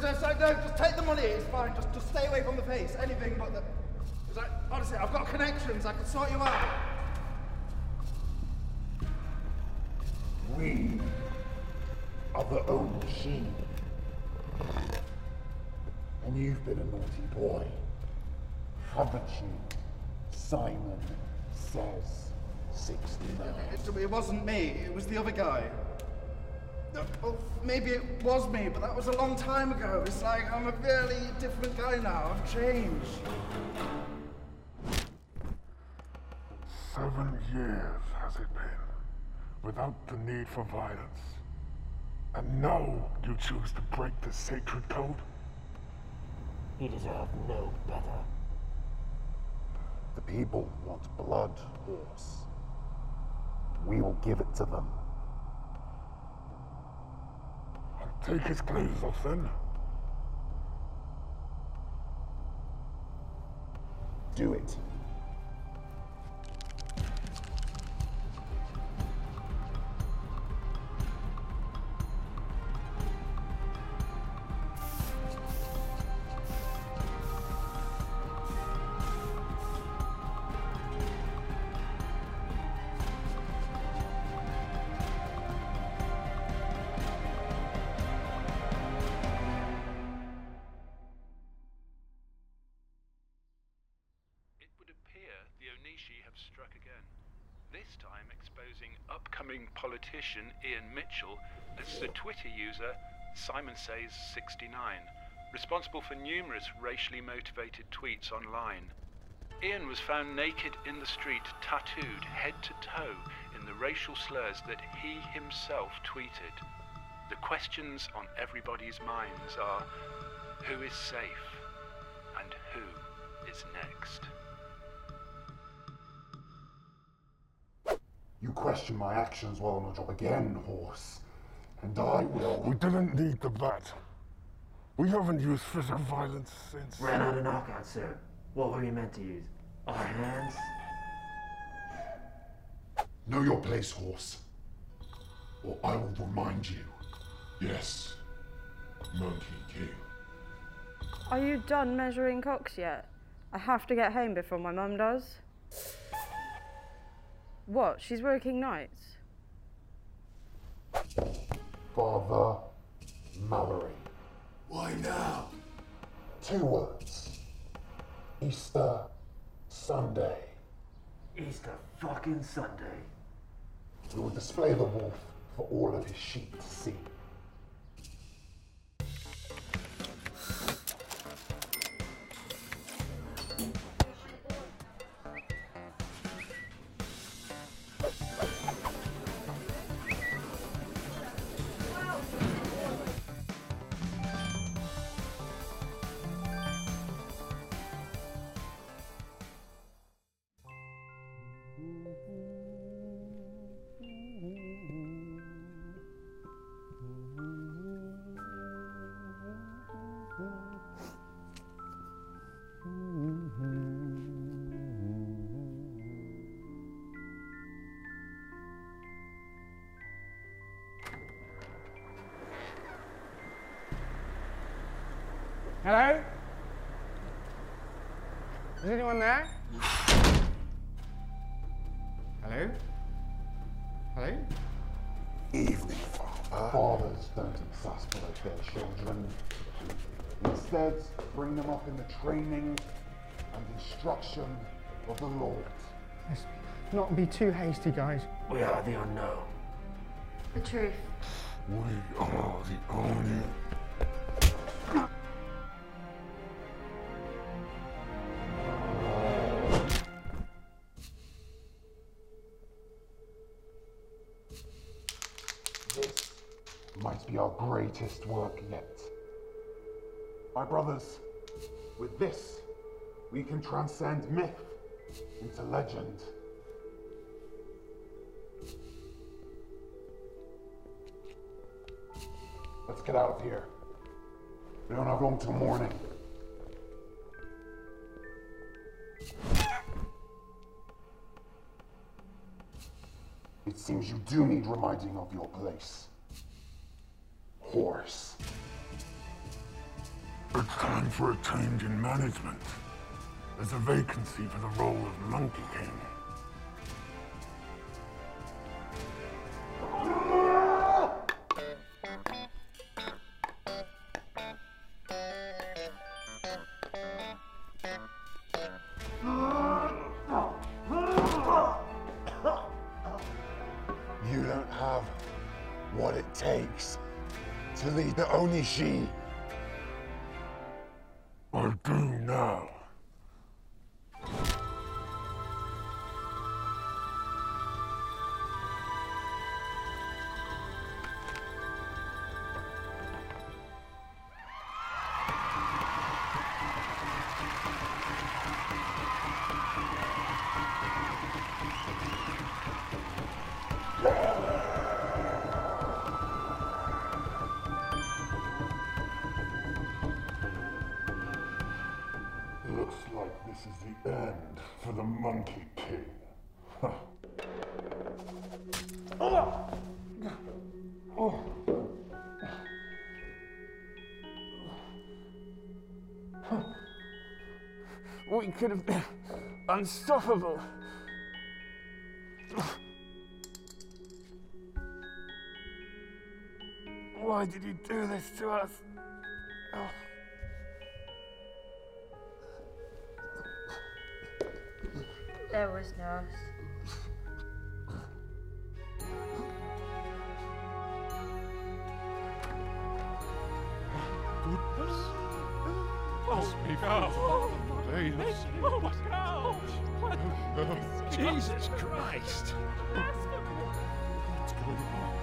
just take the money, it's fine, just stay away from the face, anything but the... It's like, honestly, I've got connections, I can sort you out. We are the old sheep. And you've been a naughty boy, haven't you? Simon Says 69. It wasn't me, it was the other guy. Well, maybe it was me, but that was a long time ago. It's like, I'm a really different guy now. I've changed. 7 years has it been, without the need for violence. And now you choose to break the sacred code? You deserve no better. The people want blood, horse. We will give it to them. Take his clothes off, then. Do it. Ian Mitchell as the Twitter user Simon Says 69, responsible for numerous racially motivated tweets online. Ian was found naked in the street, tattooed head to toe in the racial slurs that he himself tweeted. The questions on everybody's minds are, who is safe and who is next? You question my actions while I'm on a job again, horse. And I will... We didn't need the bat. We haven't used physical violence since... Ran out of knockout, sir. What were we meant to use? Our hands? Know your place, horse. Or I will remind you. Yes, Monkey King. Are you done measuring cocks yet? I have to get home before my mum does. What? She's working nights? Father Mallory. Why now? 2 words. Easter Sunday. Easter fucking Sunday. We will display the wolf for all of his sheep to see. Hello? Is anyone there? Hello? Hello? Evening, Father. Fathers don't exasperate their children. Instead, bring them up in the training and instruction of the Lord. Let's not be too hasty, guys. We are the unknown. The truth. We are the only. Greatest work yet. My brothers, with this, we can transcend myth into legend. Let's get out of here. We don't have long till morning. It seems you do need reminding of your place. Horse. It's time for a change in management. There's a vacancy for the role of Monkey King. You don't have what it takes to lead the Onishi. I do now. Looks like this is the end for the Monkey King. Huh. Oh. Oh. Huh. We could have been unstoppable. Why did you do this to us? Oh. There was no us. Oh, speak up. Please. Oh, my gosh. What? Jesus Christ. What's going on?